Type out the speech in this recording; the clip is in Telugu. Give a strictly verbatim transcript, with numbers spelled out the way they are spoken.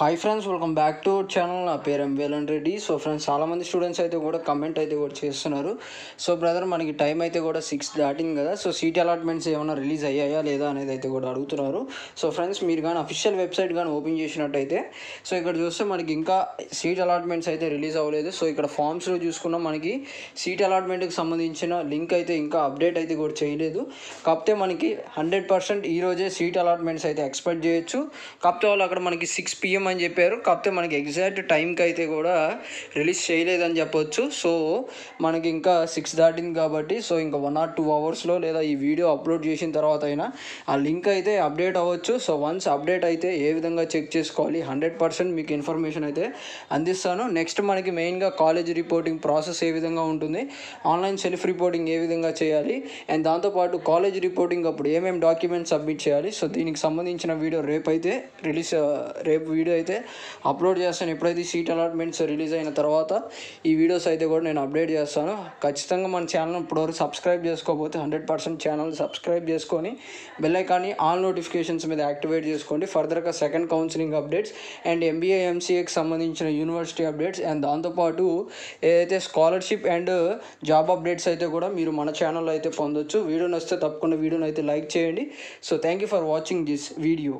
Hi friends, welcome back to our channel. Na peru M B A Reddy. So friends, chaala mandi students aithe kuda comment aithe kuda chestunaru. So brother, maniki time aithe kuda six dating kada. So seat allotments emana release ayyaya ledha anedi aithe kuda adugutunnaru. So friends, meer gaani official website gaani open chesinataithe so ikkada chuste maniki inka seat allotments aithe release avaledu. So ikkada forms lo chusukunna maniki seat allotment ki sambandhinchina link aithe inka update aithe kuda cheyaledu. Kapte maniki one hundred percent ee roje seat allotments aithe expect cheyochu. Kapte allu akkada maniki six p m అని చెప్పారు. కాకపోతే మనకి ఎగ్జాక్ట్ టైంకి అయితే కూడా రిలీజ్ చేయలేదని చెప్పొచ్చు. సో మనకి ఇంకా సిక్స్ దాటింది కాబట్టి సో ఇంకా వన్ ఆర్ టూ అవర్స్లో లేదా ఈ వీడియో అప్లోడ్ చేసిన తర్వాత అయినా ఆ లింక్ అయితే అప్డేట్ అవ్వచ్చు. సో వన్స్ అప్డేట్ అయితే ఏ విధంగా చెక్ చేసుకోవాలి హండ్రెడ్ పర్సెంట్ మీకు ఇన్ఫర్మేషన్ అయితే అందిస్తాను. నెక్స్ట్ మనకి మెయిన్గా కాలేజ్ రిపోర్టింగ్ ప్రాసెస్ ఏ విధంగా ఉంటుంది, ఆన్లైన్ సెల్ఫ్ రిపోర్టింగ్ ఏ విధంగా చేయాలి, అండ్ దాంతోపాటు కాలేజ్ రిపోర్టింగ్ అప్పుడు ఏమేమి డాక్యుమెంట్స్ సబ్మిట్ చేయాలి, సో దీనికి సంబంధించిన వీడియో రేపు అయితే రిలీజ్ రేపు వీడియో అయితే అప్లోడ్ చేస్తాను. ఎప్పుడైతే సీట్ అలాట్మెంట్స్ రిలీజ్ అయిన తర్వాత ఈ వీడియోస్ అయితే కూడా నేను అప్డేట్ చేస్తాను. ఖచ్చితంగా మన ఛానల్ ఇప్పటివరకు సబ్స్క్రైబ్ చేసుకోకపోతే హండ్రెడ్ పర్సెంట్ ఛానల్ సబ్స్క్రైబ్ చేసుకొని బెల్ ఐకాన్ని ఆల్ నోటిఫికేషన్స్ మీద యాక్టివేట్ చేసుకోండి. ఫర్దర్గా second counselling updates and MBA ఎంసీఏకి సంబంధించిన యూనివర్సిటీ అప్డేట్స్ అండ్ దాంతోపాటు ఏదైతే స్కాలర్షిప్ అండ్ జాబ్ అప్డేట్స్ అయితే కూడా మీరు మన ఛానల్లో అయితే పొందొచ్చు. వీడియోని వస్తే తప్పకుండా వీడియోని అయితే లైక్ చేయండి. So thank you for watching this video.